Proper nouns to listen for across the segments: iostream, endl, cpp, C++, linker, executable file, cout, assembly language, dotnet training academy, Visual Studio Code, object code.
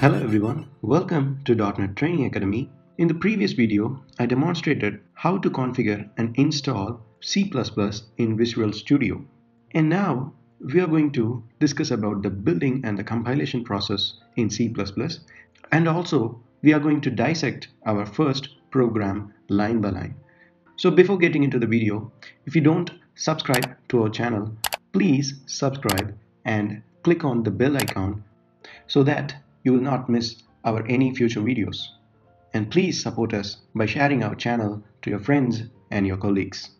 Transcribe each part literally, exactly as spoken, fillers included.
Hello everyone, welcome to dotnet Training Academy. In the previous video, I demonstrated how to configure and install C plus plus in Visual Studio. And now we are going to discuss about the building and the compilation process in C plus plus. And also we are going to dissect our first program line by line. So before getting into the video, if you don't subscribe to our channel, please subscribe and click on the bell icon so that you will not miss our any future videos. And please support us by sharing our channel to your friends and your colleagues.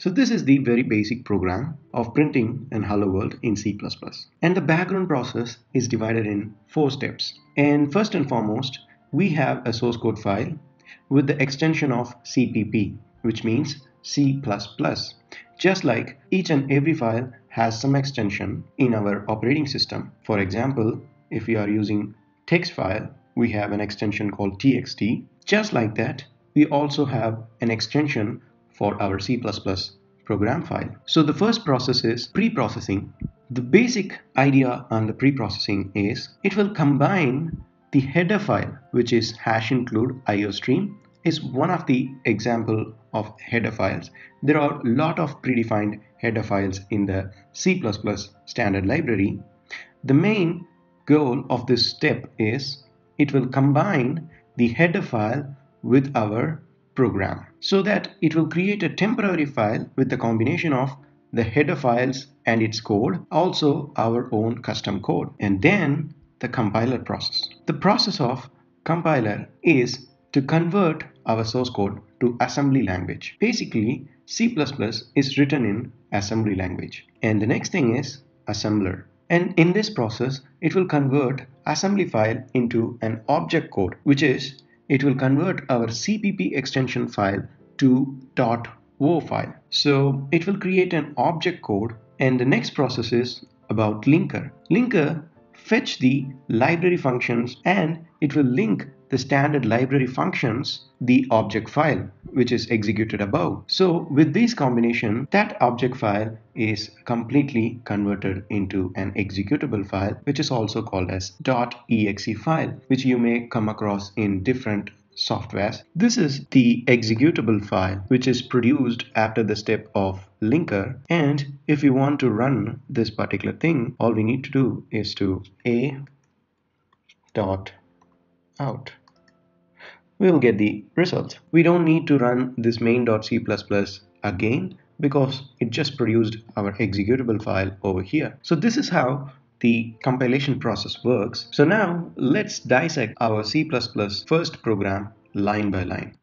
So this is the very basic program of printing an hello world in C plus plus. And the background process is divided in four steps. And first and foremost, we have a source code file with the extension of C P P, which means C plus plus. Just like each and every file has some extension in our operating system. For example, if we are using text file, we have an extension called T X T. Just like that, we also have an extension for our C plus plus program file. So the first process is pre-processing. The basic idea on the pre-processing is it will combine the header file, which is hash include iostream, is one of the example of header files. There are a lot of predefined header files in the C plus plus standard library. The main goal of this step is it will combine the header file with our program so that it will create a temporary file with the combination of the header files and its code, also our own custom code, and then the compiler process. The process of compiler is to convert our source code to assembly language. Basically, C plus plus is written in assembly language. And the next thing is assembler. And in this process, it will convert assembly file into an object code, which is it will convert our C P P extension file to .o file. So it will create an object code. And the next process is about linker. Linker fetch the library functions and it will link the standard library functions, the object file, which is executed above. So with this combination, that object file is completely converted into an executable file, which is also called as .exe file, which you may come across in different softwares. This is the executable file, which is produced after the step of linker. And if you want to run this particular thing, all we need to do is to a dot out. We will get the results. We don't need to run this main.c++ again because it just produced our executable file over here. So this is how the compilation process works. So now let's dissect our C plus plus first program line by line.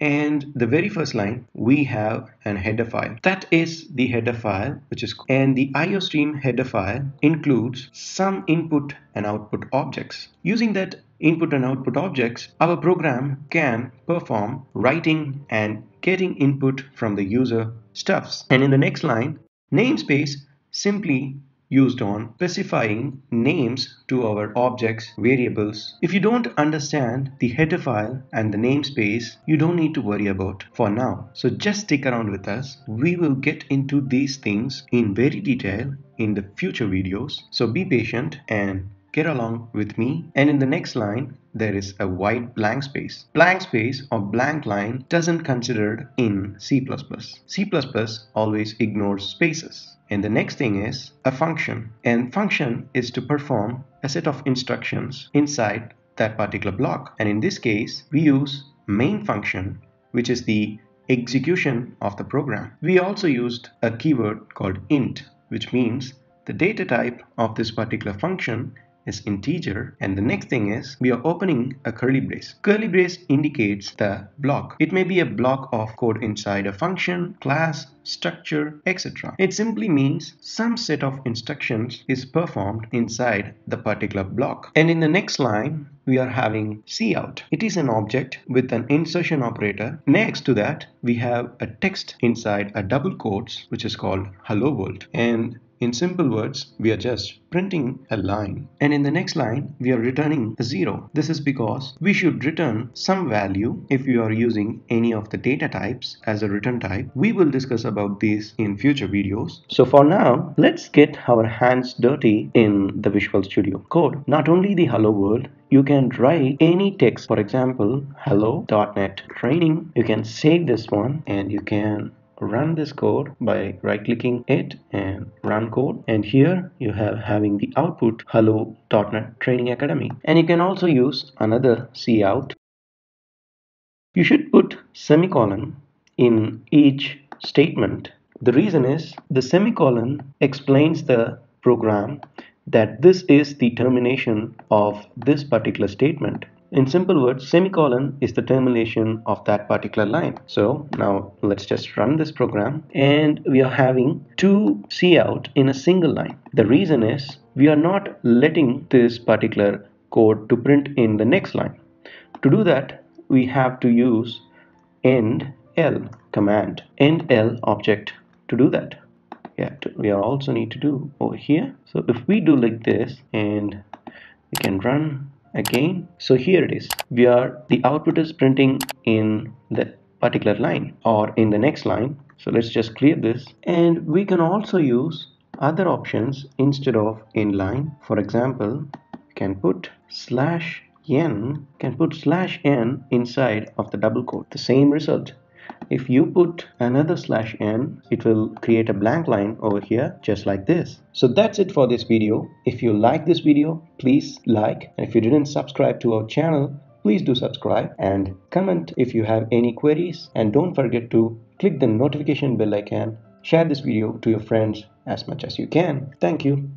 And the very first line, we have an header file. That is the header file, which is, and the iostream header file includes some input and output objects. Using that input and output objects, our program can perform writing and getting input from the user stuffs. And in the next line, namespace simply used on specifying names to our objects, variables. If you don't understand the header file and the namespace, you don't need to worry about for now. So just stick around with us. We will get into these things in very detail in the future videos. So be patient and get along with me. And in the next line, there is a wide blank space. Blank space or blank line doesn't considered in C plus plus. C plus plus always ignores spaces. And the next thing is a function, and function is to perform a set of instructions inside that particular block. And in this case, we use main function, which is the execution of the program. We also used a keyword called int, which means the data type of this particular function is integer. And the next thing is we are opening a curly brace. Curly brace indicates the block. It may be a block of code inside a function, class, structure, et cetera. It simply means some set of instructions is performed inside the particular block. And in the next line, we are having cout. It is an object with an insertion operator. Next to that, we have a text inside a double quotes, which is called hello world. And In simple words, we are just printing a line, and in the next line we are returning a zero. This is because we should return some value if you are using any of the data types as a return type. We will discuss about these in future videos. So for now, let's get our hands dirty in the Visual Studio Code. Not only the hello world, you can write any text. For example, hello dotnet training. You can save this one and you can run this code by right clicking it and run code, and here you have having the output hello dotnet training academy. And you can also use another cout. You should put semicolon in each statement. The reason is the semicolon explains the program that this is the termination of this particular statement. In simple words, semicolon is the termination of that particular line. So now let's just run this program, and we are having two cout in a single line. The reason is we are not letting this particular code to print in the next line. To do that, we have to use endl command, endl object to do that. Yeah, we are also need to do over here. So if we do like this, and we can run again, so here it is, we are the output is printing in the particular line or in the next line. So let's just clear this, and we can also use other options instead of inline. For example, you can put slash n, can put slash n inside of the double quote, the same result. If you put another slash n, it will create a blank line over here, just like this. So that's it for this video. If you like this video, please like, and if you didn't subscribe to our channel, please do subscribe, and comment if you have any queries, and don't forget to click the notification bell icon. Share this video to your friends as much as you can. Thank you.